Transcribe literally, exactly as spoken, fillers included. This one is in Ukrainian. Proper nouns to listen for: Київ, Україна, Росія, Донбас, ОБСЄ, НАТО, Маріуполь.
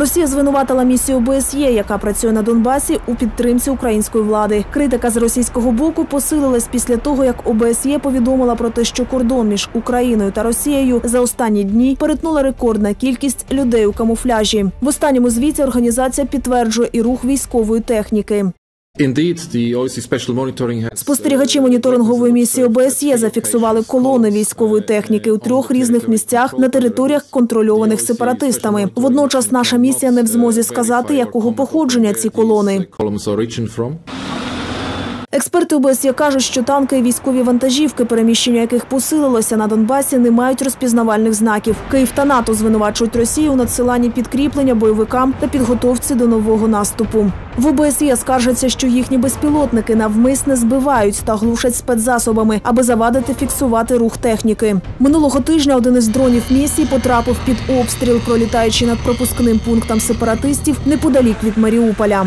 Росія звинуватила місію ОБСЄ, яка працює на Донбасі, у підтримці української влади. Критика з російського боку посилилась після того, як ОБСЄ повідомила про те, що кордон між Україною та Росією за останні дні перетнула рекордна кількість людей у камуфляжі. В останньому звіті організація підтверджує і рух військової техніки. Спостерігачі моніторингової місії ОБСЄ зафіксували колони військової техніки у трьох різних місцях на територіях, контрольованих сепаратистами. Водночас наша місія не в змозі сказати, якого походження ці колони. Експерти ОБСЄ кажуть, що танки і військові вантажівки, переміщення яких посилилося на Донбасі, не мають розпізнавальних знаків. Київ та НАТО звинувачують Росію у надсиланні підкріплення бойовикам та підготовці до нового наступу. В ОБСЄ скаржаться, що їхні безпілотники навмисне збивають та глушать спецзасобами, аби завадити фіксувати рух техніки. Минулого тижня один із дронів місії потрапив під обстріл, пролітаючи над пропускним пунктом сепаратистів неподалік від Маріуполя.